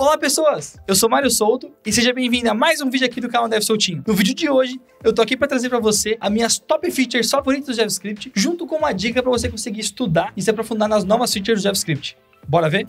Olá pessoas, eu sou Mario Souto e seja bem-vindo a mais um vídeo aqui do canal Dev Soutinho. No vídeo de hoje, eu tô aqui para trazer para você as minhas top features favoritas do JavaScript, junto com uma dica para você conseguir estudar e se aprofundar nas novas features do JavaScript. Bora ver?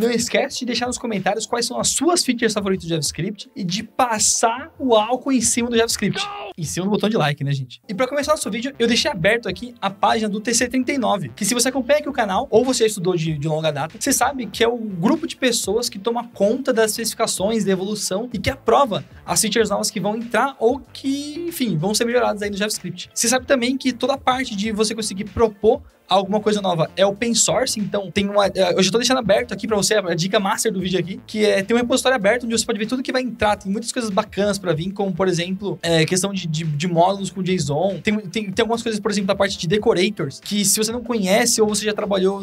Não esquece de deixar nos comentários quais são as suas features favoritas do JavaScript e de passar o álcool em cima do JavaScript. Em cima do botão de like, né, gente? E para começar nosso vídeo, eu deixei aberto aqui a página do TC39, que se você acompanha aqui o canal, ou você estudou de longa data, você sabe que é o grupo de pessoas que toma conta das especificações, da evolução e que aprova as features novas que vão entrar ou que, enfim, vão ser melhoradas aí no JavaScript. Você sabe também que toda a parte de você conseguir propor alguma coisa nova é open source, então tem uma... Eu já tô deixando aberto aqui pra você a dica master do vídeo aqui, que é tem um repositório aberto onde você pode ver tudo que vai entrar, tem muitas coisas bacanas pra vir, como, por exemplo, questão de módulos com JSON, tem algumas coisas, por exemplo, da parte de decorators, que se você não conhece ou você já trabalhou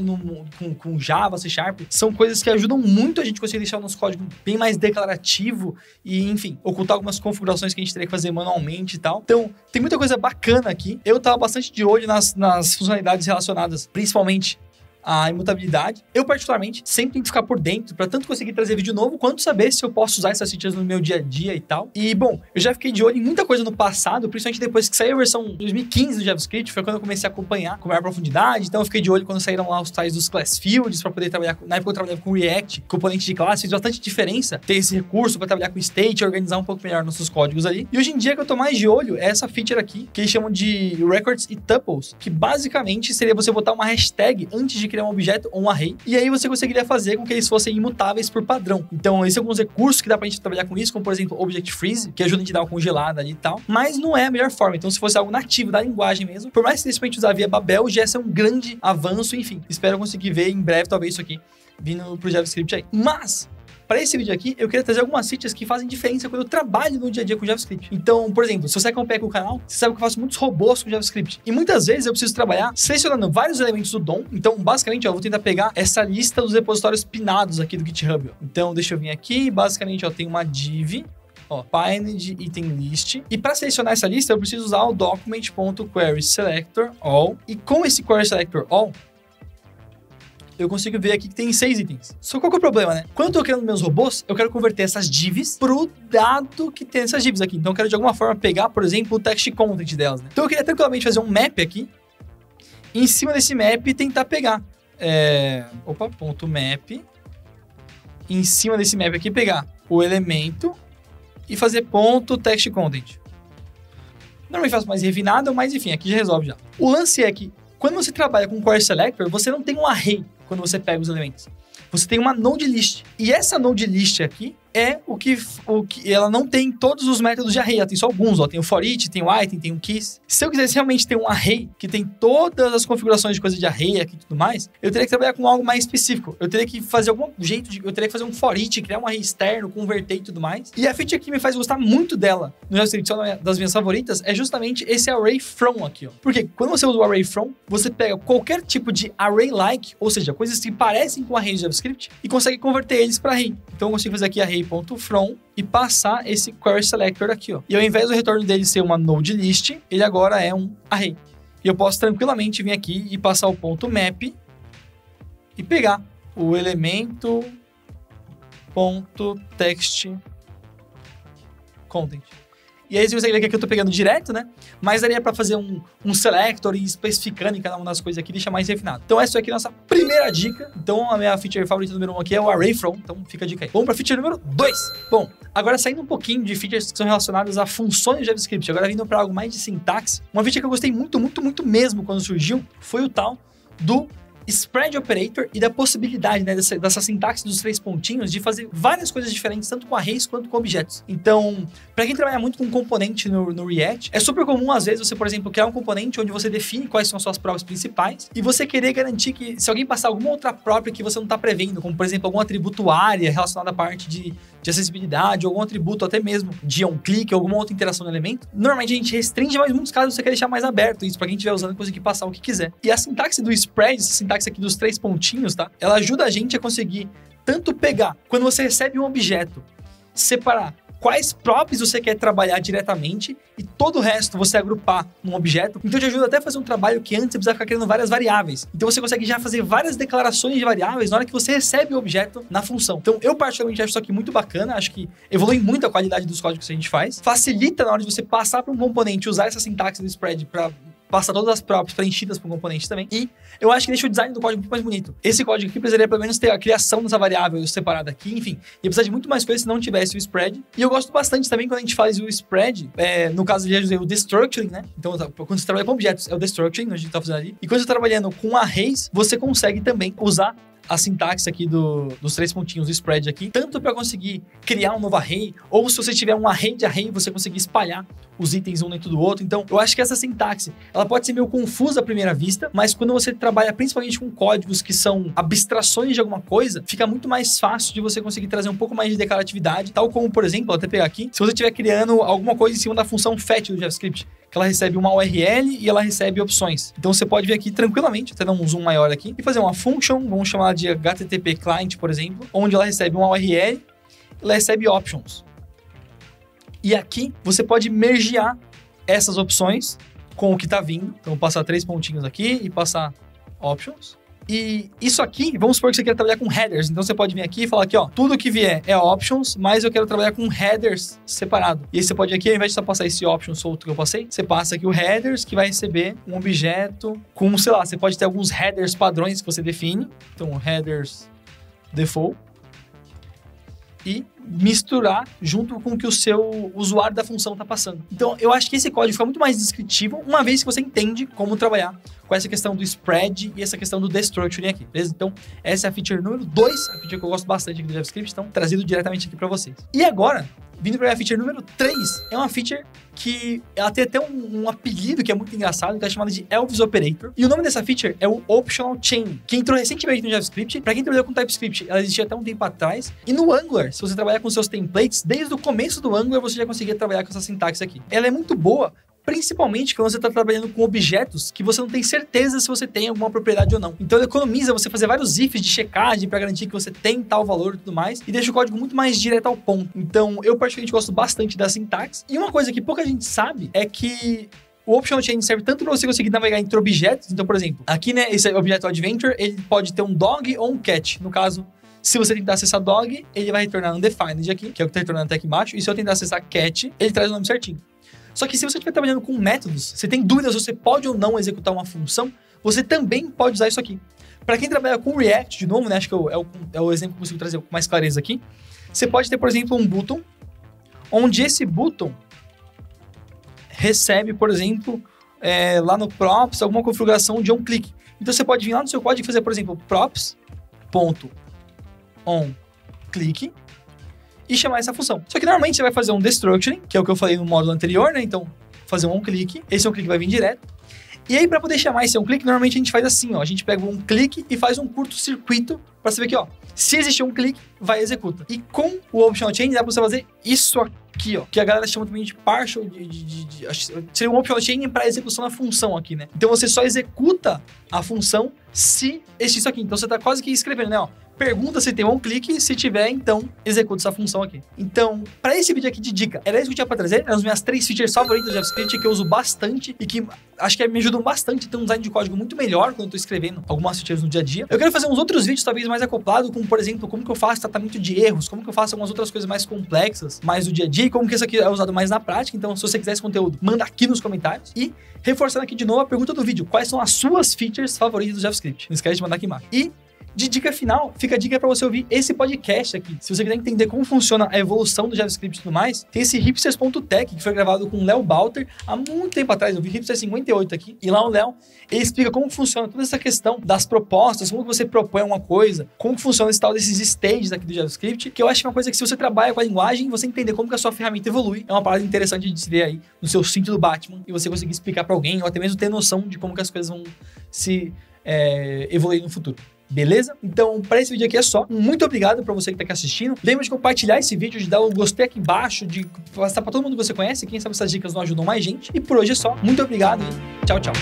com Java, C Sharp, são coisas que ajudam muito a gente conseguir deixar o nosso código bem mais declarativo e, enfim, ocultar algumas configurações que a gente teria que fazer manualmente e tal. Então, tem muita coisa bacana aqui. Eu tava bastante de olho nas funcionalidades relacionadas principalmente a imutabilidade. Eu, particularmente, sempre tenho que ficar por dentro para tanto conseguir trazer vídeo novo, quanto saber se eu posso usar essas features no meu dia a dia e tal. E, bom, eu já fiquei de olho em muita coisa no passado, principalmente depois que saiu a versão 2015 do JavaScript, foi quando eu comecei a acompanhar com maior profundidade. Então, eu fiquei de olho quando saíram lá os tais dos class fields para poder trabalhar. Na época, eu trabalhava com React, componente de classe, fez bastante diferença ter esse recurso para trabalhar com state, organizar um pouco melhor nossos códigos ali. E hoje em dia, que eu tô mais de olho é essa feature aqui, que eles chamam de records e tuples, que basicamente seria você botar uma hashtag antes de criar um objeto ou um array, e aí você conseguiria fazer com que eles fossem imutáveis por padrão. Então, esses são alguns recursos que dá pra gente trabalhar com isso, como, por exemplo, Object Freeze, que ajuda a gente dar uma congelada ali e tal, mas não é a melhor forma. Então, se fosse algo nativo da linguagem mesmo, por mais que a gente usar via Babel, já é um grande avanço, enfim. Espero conseguir ver em breve, talvez, isso aqui vindo pro JavaScript aí. Mas... para esse vídeo aqui, eu queria trazer algumas features que fazem diferença quando eu trabalho no dia a dia com JavaScript. Então, por exemplo, se você acompanha com o canal, você sabe que eu faço muitos robôs com JavaScript. E muitas vezes eu preciso trabalhar selecionando vários elementos do DOM. Então, basicamente, ó, eu vou tentar pegar essa lista dos repositórios pinados aqui do GitHub. Ó. Então, deixa eu vir aqui. Basicamente, ó, tem uma div... ó, bind de item list. E para selecionar essa lista, eu preciso usar o document.querySelectorAll. E com esse querySelectorAll... eu consigo ver aqui que tem 6 itens. Só qual que é o problema, né? Quando eu tô criando meus robôs, eu quero converter essas divs pro dado que tem essas divs aqui. Então, eu quero, de alguma forma, pegar, por exemplo, o text content delas, né? Então, eu queria tranquilamente fazer um map aqui, e em cima desse map, tentar pegar... ponto map. Em cima desse map aqui, pegar o elemento e fazer ponto text content. Normalmente faço mais refinado, mas, enfim, aqui já resolve já. O lance é que, quando você trabalha com query selector, você não tem um array quando você pega os elementos. Você tem uma NodeList. E essa NodeList aqui é o que ela não tem todos os métodos de array. Ela tem só alguns. Ó. Tem o for each, tem o item, tem o keys. Se eu quisesse realmente ter um array que tem todas as configurações de coisa de array aqui e tudo mais, eu teria que trabalhar com algo mais específico. Eu teria que fazer algum jeito de... eu teria que fazer um for each, criar um array externo, converter e tudo mais. E a feature aqui me faz gostar muito dela. No JavaScript, uma das minhas favoritas é justamente esse array from aqui. Ó. Porque quando você usa o array from, você pega qualquer tipo de array-like, ou seja, coisas que parecem com array de JavaScript, e consegue converter eles para array. Então, eu consigo fazer aqui array .from e passar esse query selector aqui, ó. E ao invés do retorno dele ser uma node list, ele agora é um array. E eu posso tranquilamente vir aqui e passar o ponto map e pegar o elemento ponto text content. E aí você consegue ver que aqui eu tô pegando direto, né? Mas daria pra fazer um selector e especificando em cada uma das coisas aqui, deixar mais refinado. Então essa aqui é a nossa primeira dica. Então a minha feature favorita número 1 aqui é o array from. Então fica a dica aí. Vamos pra feature número 2. Bom, agora saindo um pouquinho de features que são relacionadas a funções de JavaScript, agora vindo pra algo mais de sintaxe. Uma feature que eu gostei muito, muito, muito mesmo quando surgiu foi o tal do Spread Operator e da possibilidade, né, dessa sintaxe dos 3 pontinhos de fazer várias coisas diferentes, tanto com arrays quanto com objetos. Então, para quem trabalha muito com componente no React, é super comum, às vezes, você, por exemplo, criar um componente onde você define quais são as suas props principais e você querer garantir que, se alguém passar alguma outra prop que você não está prevendo, como, por exemplo, algum atributo área relacionado à parte de acessibilidade, algum atributo até mesmo de um clique, alguma outra interação no elemento, normalmente a gente restringe, mas em muitos casos você quer deixar mais aberto isso, para quem estiver usando conseguir passar o que quiser. E a sintaxe do spread, essa sintaxe aqui dos 3 pontinhos, tá? Ela ajuda a gente a conseguir tanto pegar, quando você recebe um objeto, separar quais props você quer trabalhar diretamente e todo o resto você agrupar num objeto. Então te ajuda até a fazer um trabalho que antes você precisava ficar criando várias variáveis. Então você consegue já fazer várias declarações de variáveis na hora que você recebe o objeto na função. Então eu particularmente acho isso aqui muito bacana, acho que evolui muito a qualidade dos códigos que a gente faz. Facilita na hora de você passar para um componente, usar essa sintaxe do spread para passar todas as props preenchidas para o componente também. E eu acho que deixa o design do código um pouco mais bonito. Esse código aqui precisaria pelo menos ter a criação dessa variável separada aqui, enfim. Ia precisar de muito mais coisa se não tivesse o spread. E eu gosto bastante também quando a gente faz o spread, no caso eu já usei o destructuring, né? Então, quando você trabalha com objetos, é o destructuring, a gente tá fazendo ali. E quando você está trabalhando com arrays, você consegue também usar a sintaxe aqui dos três pontinhos do spread aqui, tanto para conseguir criar um novo array, ou se você tiver um array de array, você conseguir espalhar os itens um dentro do outro. Então, eu acho que essa sintaxe, ela pode ser meio confusa à primeira vista, mas quando você trabalha principalmente com códigos que são abstrações de alguma coisa, fica muito mais fácil de você conseguir trazer um pouco mais de declaratividade, tal como, por exemplo, até pegar aqui, se você estiver criando alguma coisa em cima da função fetch do JavaScript, que ela recebe uma URL e ela recebe opções. Então você pode vir aqui tranquilamente, até dar um zoom maior aqui, e fazer uma function, vamos chamar de HTTP client, por exemplo, onde ela recebe uma URL, ela recebe options. E aqui você pode mergear essas opções com o que está vindo. Então vou passar três pontinhos aqui e passar options. E isso aqui, vamos supor que você quer trabalhar com headers. Então você pode vir aqui e falar aqui, ó, tudo que vier é options, mas eu quero trabalhar com headers separado. E aí você pode aqui, ao invés de só passar esse options solto que eu passei, você passa aqui o headers, que vai receber um objeto com, sei lá, você pode ter alguns headers padrões que você define. Então, headers default. E misturar junto com o que o seu usuário da função está passando. Então, eu acho que esse código fica muito mais descritivo, uma vez que você entende como trabalhar com essa questão do spread e essa questão do destructuring aqui, beleza? Então, essa é a feature número 2, a feature que eu gosto bastante aqui do JavaScript, então, trazido diretamente aqui para vocês. E agora, vindo para a feature número 3, é uma feature que ela tem até um apelido que é muito engraçado, que é chamado de Elvis Operator. E o nome dessa feature é o Optional Chain, que entrou recentemente no JavaScript. Para quem trabalhou com TypeScript, ela existia até um tempo atrás. E no Angular, se você trabalhar com seus templates, desde o começo do Angular você já conseguia trabalhar com essa sintaxe aqui. Ela é muito boa, principalmente quando você está trabalhando com objetos que você não tem certeza se você tem alguma propriedade ou não. Então, ele economiza você fazer vários ifs de checagem para garantir que você tem tal valor e tudo mais, e deixa o código muito mais direto ao ponto. Então, eu particularmente gosto bastante da sintaxe. E uma coisa que pouca gente sabe é que o Optional Chain serve tanto para você conseguir navegar entre objetos. Então, por exemplo, aqui, né, esse objeto Adventure, ele pode ter um dog ou um cat, no caso. Se você tentar acessar dog, ele vai retornar undefined aqui, que é o que está retornando até aqui embaixo. E se eu tentar acessar cat, ele traz o nome certinho. Só que se você estiver trabalhando com métodos, você tem dúvidas se você pode ou não executar uma função, você também pode usar isso aqui. Para quem trabalha com React, de novo, né, acho que é o exemplo que eu consigo trazer com mais clareza aqui. Você pode ter, por exemplo, um button, onde esse button recebe, por exemplo, lá no props, alguma configuração de um clique. Então você pode vir lá no seu código e fazer, por exemplo, props.onClick e chamar essa função. Só que normalmente você vai fazer um destructuring, que é o que eu falei no módulo anterior, né? Então, fazer um onClick, esse onClick vai vir direto. E aí, para poder chamar esse onClick, normalmente a gente faz assim, ó. A gente pega um onClick e faz um curto-circuito para saber que, ó, se existir um clique, vai executa. E com o Optional Chain, dá para você fazer isso aqui, ó, que a galera chama também de partial, seria um Optional Chain para execução da função aqui, né? Então, você só executa a função se existir isso aqui. Então, você tá quase que escrevendo, né, ó. Pergunta se tem um clique, se tiver, então, executa essa função aqui. Então, para esse vídeo aqui de dica, era isso que eu tinha para trazer, eram as minhas 3 features favoritas do JavaScript que eu uso bastante e que acho que me ajudam bastante a ter um design de código muito melhor quando eu tô escrevendo algumas features no dia a dia. Eu quero fazer uns outros vídeos, talvez mais acoplado, como, por exemplo, como que eu faço tratamento de erros, como que eu faço algumas outras coisas mais complexas, mais do dia a dia, e como que isso aqui é usado mais na prática. Então, se você quiser esse conteúdo, manda aqui nos comentários. E, reforçando aqui de novo a pergunta do vídeo, quais são as suas features favoritas do JavaScript? Não esquece de mandar aqui embaixo. E de dica final, fica a dica para você ouvir esse podcast aqui. Se você quiser entender como funciona a evolução do JavaScript e tudo mais, tem esse hipsters.tech, que foi gravado com o Léo Balter há muito tempo atrás. Eu vi hipster58 aqui, e lá o Léo explica como funciona toda essa questão das propostas, como que você propõe uma coisa, como que funciona esse tal desses stages aqui do JavaScript, que eu acho que é uma coisa que, se você trabalha com a linguagem, você entender como que a sua ferramenta evolui, é uma parada interessante de se ver aí no seu cinto do Batman, e você conseguir explicar para alguém, ou até mesmo ter noção de como que as coisas vão se evoluir no futuro. Beleza? Então, para esse vídeo aqui é só. Muito obrigado para você que tá aqui assistindo. Lembra de compartilhar esse vídeo, de dar um gostei aqui embaixo, de passar para todo mundo que você conhece. Quem sabe essas dicas não ajudam mais gente. E por hoje é só. Muito obrigado e tchau, tchau.